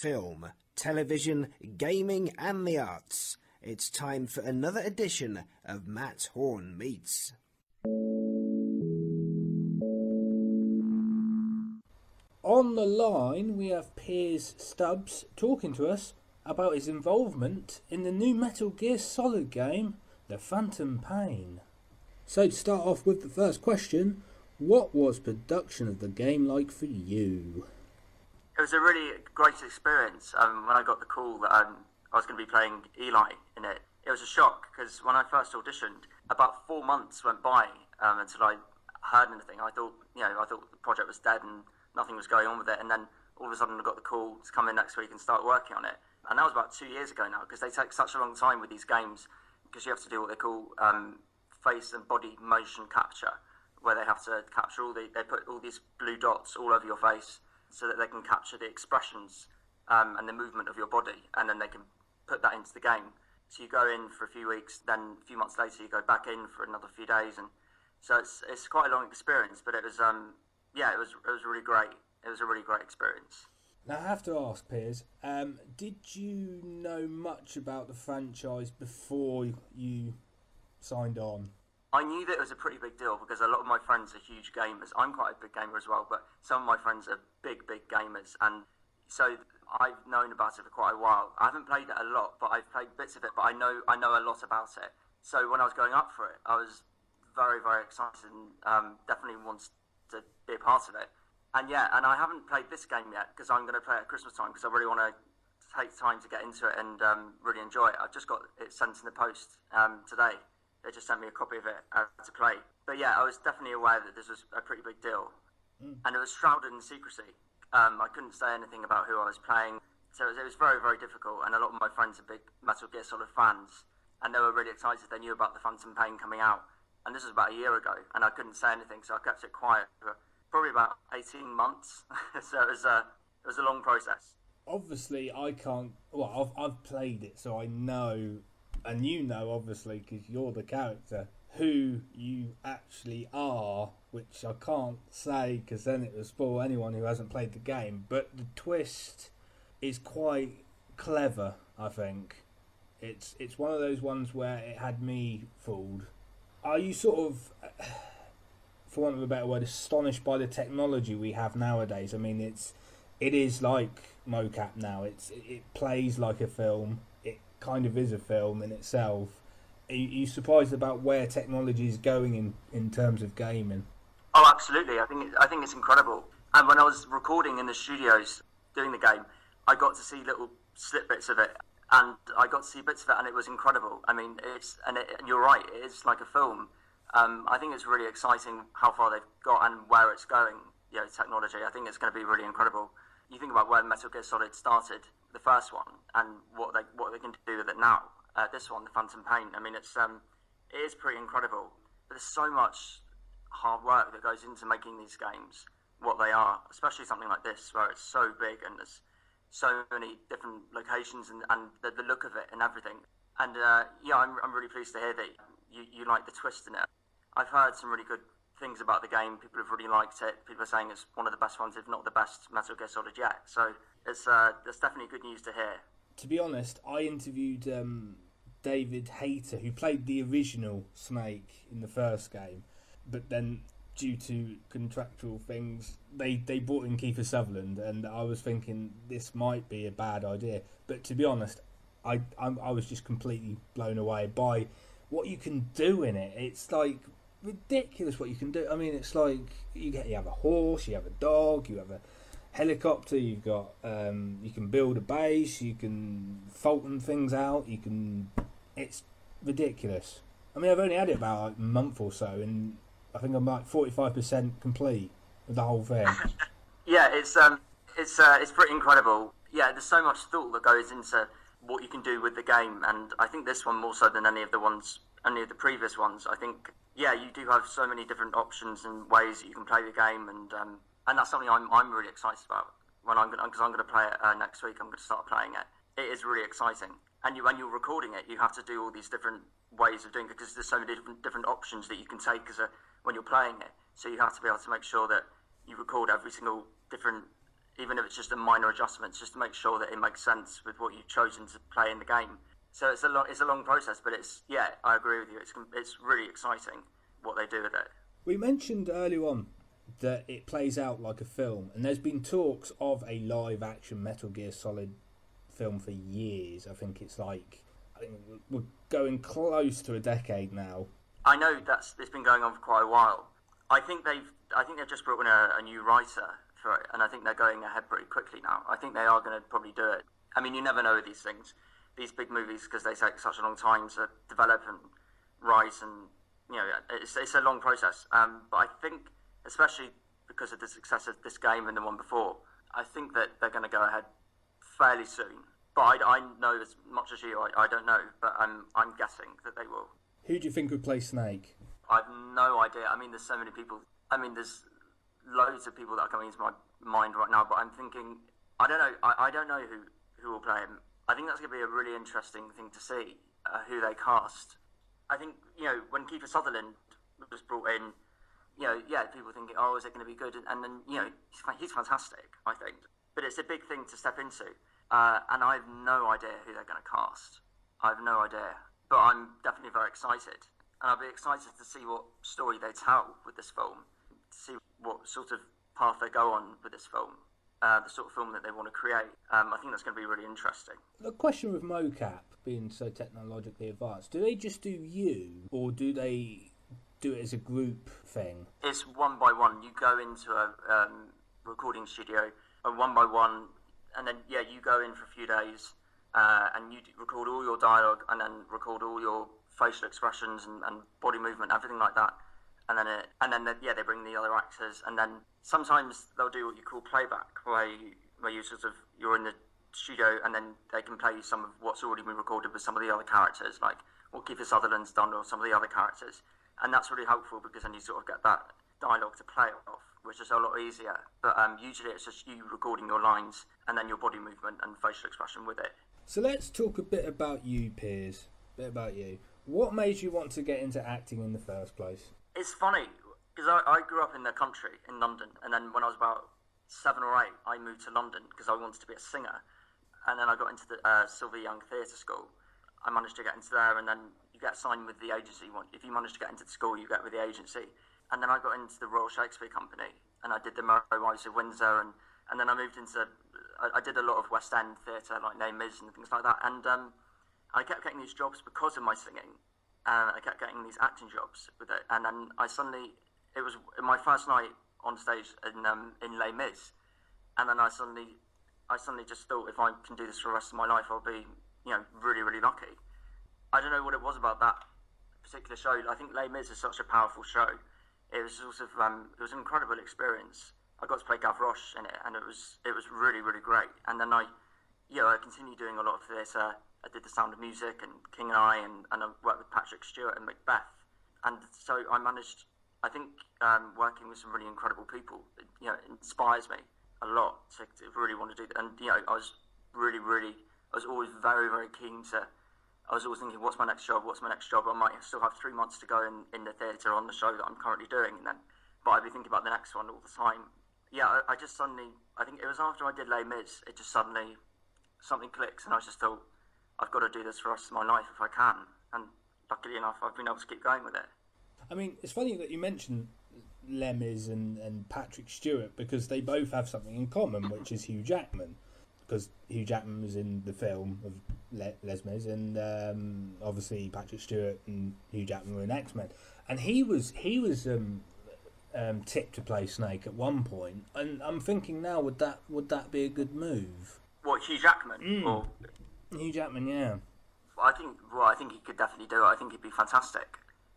film, television, gaming and the arts. It's time for another edition of Matt Horn Meets. On the line we have Piers Stubbs talking to us about his involvement in the new Metal Gear Solid game, The Phantom Pain. So to start off with the first question, what was production of the game like for you? It was a really great experience when I got the call that I was going to be playing Eli in it. It was a shock because when I first auditioned, about 4 months went by until I heard anything. I thought the project was dead and nothing was going on with it, and then all of a sudden I got the call to come in next week and start working on it. And that was about 2 years ago now, because they take such a long time with these games, because you have to do what they call face and body motion capture, where they have to capture they put all these blue dots all over your face so that they can capture the expressions and the movement of your body, and then they can put that into the game. So you go in for a few weeks, then a few months later you go back in for another few days, and so it's quite a long experience, but it was it was really great. It was a really great experience. Now I have to ask, Piers, did you know much about the franchise before you signed on? I knew that it was a pretty big deal because a lot of my friends are huge gamers. I'm quite a big gamer as well, but some of my friends are big, big gamers, and so I've known about it for quite a while. I haven't played it a lot, but I've played bits of it, but I know a lot about it. So when I was going up for it, I was very, very excited and definitely wanted to be a part of it. And yeah, and I haven't played this game yet because I'm going to play it at Christmas time because I really want to take time to get into it and really enjoy it. I've just got it sent in the post today. They just sent me a copy of it to play. But yeah, I was definitely aware that this was a pretty big deal. Mm. And it was shrouded in secrecy. I couldn't say anything about who I was playing. So it was very, very difficult. And a lot of my friends are big Metal Gear Solid fans. And they were really excited. They knew about the Phantom Pain coming out. And this was about a year ago. And I couldn't say anything, so I kept it quiet for probably about 18 months. So it was a long process. Obviously, I can't... Well, I've played it, so I know... And you know, obviously, because you're the character, who you actually are, which I can't say because then it would spoil anyone who hasn't played the game. But the twist is quite clever, I think. It's one of those ones where it had me fooled. Are you sort of, for want of a better word, astonished by the technology we have nowadays? I mean, it is like mocap now. It plays like a film. Kind of is a film in itself. Are you surprised about where technology is going in terms of gaming? Oh, absolutely. I think it's incredible. And when I was recording in the studios doing the game, I got to see little slip bits of it, and I got to see bits of it, and it was incredible. I mean, you're right. It's like a film. I think it's really exciting how far they've got and where it's going. You know, technology. I think it's going to be really incredible. You think about where Metal Gear Solid started, the first one, and what they can do with it now. This one, the Phantom Pain. I mean, it is pretty incredible. But there's so much hard work that goes into making these games what they are, especially something like this where it's so big and there's so many different locations and the look of it and everything. And yeah, I'm really pleased to hear that you like the twist in it. I've heard some really good things about the game. People have really liked it. People are saying it's one of the best ones, if not the best Metal Gear Solid yet. So it's definitely good news to hear. To be honest, I interviewed David Hayter, who played the original Snake in the first game, but then due to contractual things, they brought in Kiefer Sutherland, and I was thinking this might be a bad idea. But to be honest, I was just completely blown away by what you can do in it. It's like ridiculous what you can do. I mean, it's like you have a horse, you have a dog, you have a helicopter, you've got you can build a base, you can faulten things out, it's ridiculous. I mean, I've only had it about like a month or so, and I think I'm like 45% complete with the whole thing. Yeah, it's pretty incredible. Yeah, there's so much thought that goes into what you can do with the game, and I think this one more so than any of the previous ones. I think, yeah, you do have so many different options and ways that you can play the game, and that's something I'm really excited about. Because I'm going to play it next week. I'm going to start playing it. It is really exciting. And when you're recording it, you have to do all these different ways of doing it because there's so many different options that you can take when you're playing it. So you have to be able to make sure that you record every single different even if it's just a minor adjustment, just to make sure that it makes sense with what you've chosen to play in the game. So it's a long process, but it's, yeah, I agree with you. It's really exciting what they do with it. We mentioned earlier on that it plays out like a film, and there's been talks of a live action Metal Gear Solid film for years. I think we're going close to a decade now. I know it's been going on for quite a while. I think they've just brought in a new writer for it, and I think they're going ahead pretty quickly now. I think they are going to probably do it. I mean, you never know with these things, these big movies, because they take such a long time to develop and rise, and you know, it's a long process. But I think, especially because of the success of this game and the one before, I think that they're going to go ahead fairly soon. But I know as much as you. I don't know, but I'm guessing that they will. Who do you think would play Snake? I've no idea. I mean, there's so many people. I mean, there's loads of people that are coming into my mind right now, but I'm thinking, I don't know. I don't know who will play him. I think that's going to be a really interesting thing to see, who they cast. I think, you know, when Kiefer Sutherland was brought in, you know, yeah, people thinking, oh, is it going to be good? And then, you know, he's fantastic, I think. But it's a big thing to step into. And I have no idea who they're going to cast. I have no idea. But I'm definitely very excited. And I'll be excited to see what story they tell with this film, to see what sort of path they go on with this film, the sort of film that they want to create. I think that's going to be really interesting. The question with mocap being so technologically advanced, do they just do you, or do they do it as a group thing? It's one by one. You go into a recording studio, and one by one, and then, yeah, you go in for a few days, and you record all your dialogue, and then record all your facial expressions and body movement, everything like that, and then they bring the other actors, and then sometimes they'll do what you call playback, where you sort of, you're in the studio, and then they can play some of what's already been recorded with some of the other characters, like what Kiefer Sutherland's done or some of the other characters, and that's really helpful because then you sort of get that dialogue to play off, which is a lot easier. But usually it's just you recording your lines and then your body movement and facial expression with it. So let's talk a bit about you, Piers. A bit about you. What made you want to get into acting in the first place? It's funny, because I grew up in the country, in London, and then when I was about 7 or 8, I moved to London because I wanted to be a singer. And then I got into the Sylvie Young Theatre School. I managed to get into there, and then you get signed with the agency. If you manage to get into the school, you get with the agency. And then I got into the Royal Shakespeare Company, and I did the Merry Wives of Windsor, and then I moved into, I did a lot of West End theatre, like Name Is and things like that. And I kept getting these jobs because of my singing, and I kept getting these acting jobs with it. And then I suddenly, it was my first night on stage in Les Mis, and then I suddenly just thought, if I can do this for the rest of my life, I'll be, you know, really, really lucky. I don't know what it was about that particular show. I think Les Mis is such a powerful show. It was sort of, it was an incredible experience. I got to play Gavroche in it, and it was really, really great. And then I continued doing a lot of theatre. I did The Sound of Music and King and I, and I worked with Patrick Stewart and Macbeth. And so I managed, I think, working with some really incredible people, you know, it inspires me a lot to really want to do that. And, you know, I was always very, very keen to, I was always thinking, what's my next job? I might still have 3 months to go in the theatre on the show that I'm currently doing. But I'd be thinking about the next one all the time. Yeah, I just suddenly, I think it was after I did Les Mis, it just suddenly, something clicks, and I just thought, I've got to do this for the rest of my life if I can. And luckily enough, I've been able to keep going with it. I mean, it's funny that you mentioned Les Mis and Patrick Stewart, because they both have something in common, which is Hugh Jackman. Because Hugh Jackman was in the film of Les Mis, and obviously Patrick Stewart and Hugh Jackman were in X Men. And he was tipped to play Snake at one point. And I'm thinking now, would that be a good move? What, Hugh Jackman? Or... Hugh Jackman, yeah. I think he could definitely do it. I think he'd be fantastic.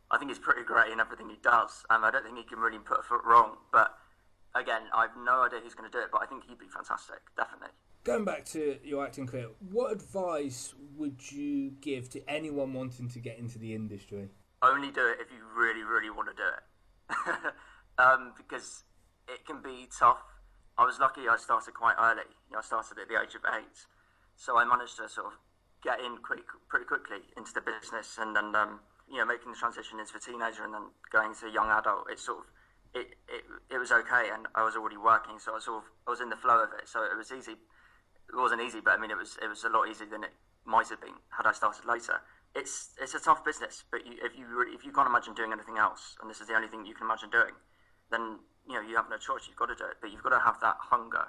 I think he's pretty great in everything he does. I don't think he can really put a foot wrong. But again, I've no idea who's going to do it. But I think he'd be fantastic, definitely. Going back to your acting career, what advice would you give to anyone wanting to get into the industry? Only do it if you really, really want to do it, because it can be tough. I was lucky; I started quite early. You know, I started at the age of 8. So I managed to sort of get in pretty quickly into the business, and then, you know, making the transition into a teenager and then going to a young adult, it's sort of, it was okay, and I was already working, so I was in the flow of it, so it was easy. It wasn't easy, but I mean it was a lot easier than it might have been had I started later. It's a tough business, but if you can't imagine doing anything else, and this is the only thing you can imagine doing, then you know you have no choice. You've got to do it, but you've got to have that hunger.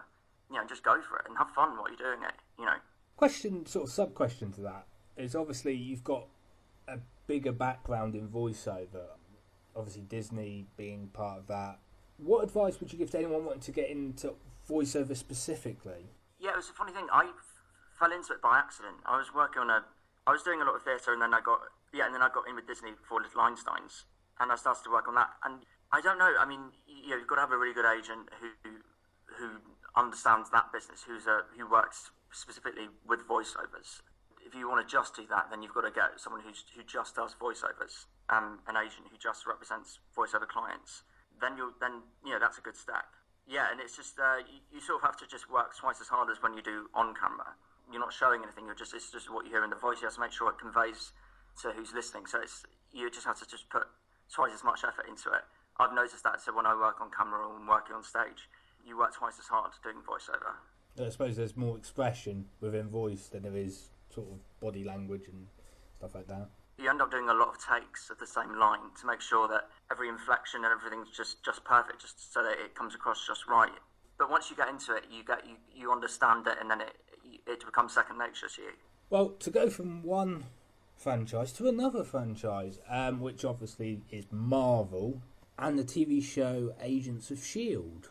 You know, just go for it and have fun while you're doing it. You know. Question, sort of sub question to that is obviously you've got a bigger background in voiceover. Obviously Disney being part of that. What advice would you give to anyone wanting to get into voiceover specifically? Yeah, it was a funny thing. I fell into it by accident. I was doing a lot of theatre, and then I got in with Disney for Little Einsteins, and I started to work on that. And I don't know. I mean, you know, you've got to have a really good agent who understands that business, who works specifically with voiceovers. If you want to just do that, then you've got to get someone who just does voiceovers, an agent who just represents voiceover clients. Then that's a good step. Yeah, and it's just you sort of have to just work twice as hard as when you do on camera. You're not showing anything. It's just what you hear in the voice. You have to make sure it conveys to who's listening. So you just have to just put twice as much effort into it. I've noticed that. So when I work on camera or working on stage, you work twice as hard doing voiceover. I suppose there's more expression within voice than there is sort of body language and stuff like that. You end up doing a lot of takes of the same line to make sure that every inflection and everything's just perfect, just so that it comes across just right. But once you get into it, you understand it, and then it becomes second nature to you. Well, to go from one franchise to another franchise, which obviously is Marvel, and the TV show Agents of S.H.I.E.L.D.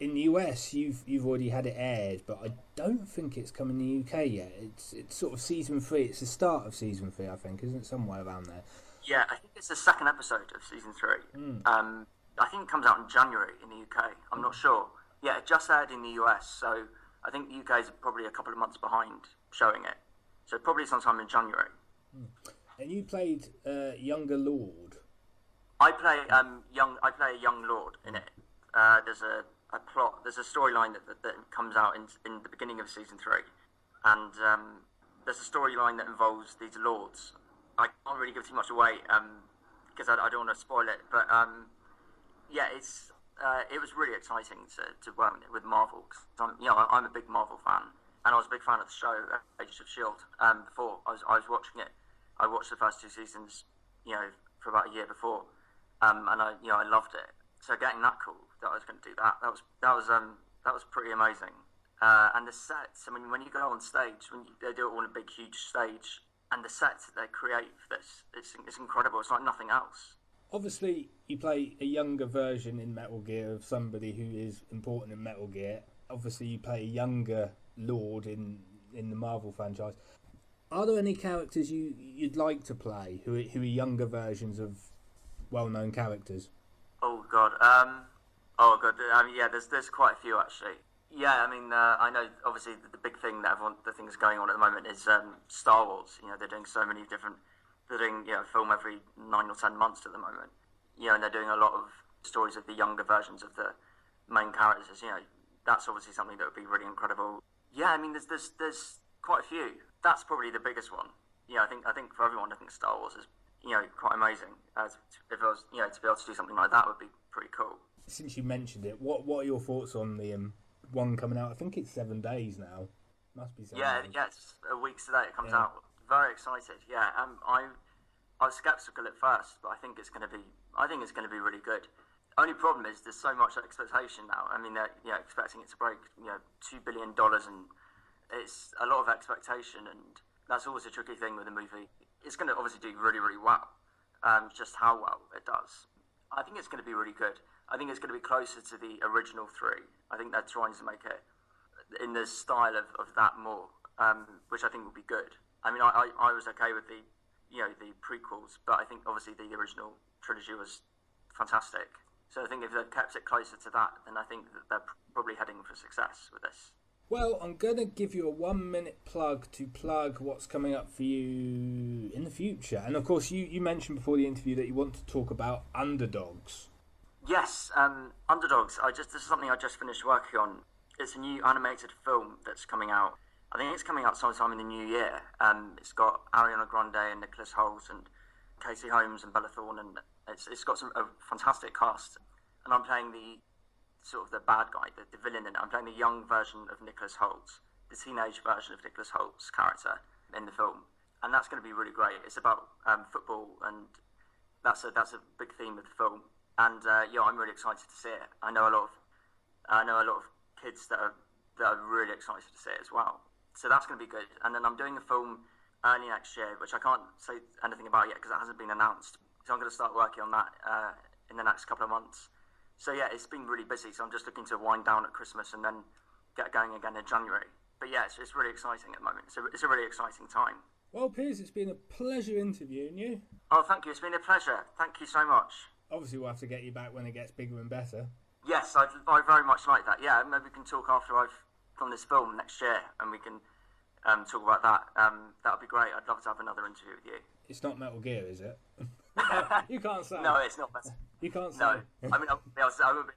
In the US, you've already had it aired, but I don't think it's come in the UK yet. It's sort of season 3. It's the start of season 3, I think, isn't it? Somewhere around there. Yeah, I think it's the second episode of season 3. Mm. I think it comes out in January in the UK. I'm not sure. Yeah, it just aired in the US, so I think the UK is probably a couple of months behind showing it. So probably sometime in January. And you played younger Lord. I play a young Lord in it. There's a plot. There's a storyline that comes out in the beginning of season 3, and there's a storyline that involves these lords. I can't really give too much away because I don't want to spoil it. But it's. It was really exciting to work with Marvel, because I'm a big Marvel fan, and I was a big fan of the show Agents of S.H.I.E.L.D. Before I was watching it. I watched the first 2 seasons, for about a year before, and I loved it. So getting that call that I was going to do that was pretty amazing. And the sets, I mean, when you go on stage, they do it all on a big huge stage, and the sets that they create for this, it's incredible. It's like nothing else. Obviously, you play a younger version in Metal Gear of somebody who is important in Metal Gear. Obviously, you play a younger Lord in the Marvel franchise. Are there any characters you'd like to play who are younger versions of well-known characters? Oh God. I mean, yeah, there's quite a few actually. Yeah, I mean, I know obviously the big thing the thing that's going on at the moment is Star Wars. You know, they're doing so many different. They're doing film every 9 or 10 months at the moment, and they're doing a lot of stories of the younger versions of the main characters. That's obviously something that would be really incredible. Yeah, I mean, there's quite a few. That's probably the biggest one. I think for everyone, I think Star Wars is quite amazing. To be able to do something like that would be pretty cool. Since you mentioned it, what are your thoughts on the one coming out? I think it's 7 days now. Must be 7 days. Yeah, it's a week today it comes out. Very excited, yeah. I was sceptical at first, but I think it's going to be really good. Only problem is there's so much expectation now. I mean, they're expecting it to break $2 billion, and it's a lot of expectation, and that's always a tricky thing with a movie. It's going to obviously do really, really well. Just how well it does, I think it's going to be really good. I think it's going to be closer to the original 3. I think they're trying to make it in the style of that more, which I think will be good. I mean, I was okay with the prequels, but I think obviously the original trilogy was fantastic. So I think if they kept it closer to that, then I think that they're probably heading for success with this. Well, I'm going to give you a 1-minute plug to plug what's coming up for you in the future. And of course, you mentioned before the interview that you want to talk about Underdogs. Yes, Underdogs. This is something I just finished working on. It's a new animated film that's coming out. I think it's coming out sometime in the new year. It's got Ariana Grande and Nicholas Holt and Casey Holmes and Bella Thorne, and it's got a fantastic cast. and I'm playing the sort of the bad guy, the villain, and I'm playing the young version of Nicholas Holt, the teenage version of Nicholas Holt's character in the film, and that's going to be really great. It's about football, and that's a big theme of the film, and yeah, I'm really excited to see it. I know a lot of kids that are really excited to see it as well. So that's going to be good. And then I'm doing a film early next year, which I can't say anything about yet because it hasn't been announced. So I'm going to start working on that in the next couple of months. So yeah, it's been really busy. So I'm just looking to wind down at Christmas and then get going again in January. But yeah, it's really exciting at the moment. It's a really exciting time. Well, Piers, it's been a pleasure interviewing you. Oh, thank you. It's been a pleasure. Thank you so much. Obviously, we'll have to get you back when it gets bigger and better. Yes, I very much like that. Yeah, maybe we can talk after I've done this film next year and we can talk about that. That would be great. I'd love to have another interview with you. It's not Metal Gear, is it? You can't say. No, it's not. You can't say. No, I mean, I wouldn't be able to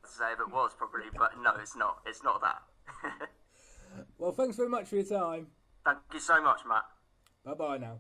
say if it was, probably, but no, it's not. It's not that. Well, thanks very much for your time. Thank you so much, Matt. Bye-bye now.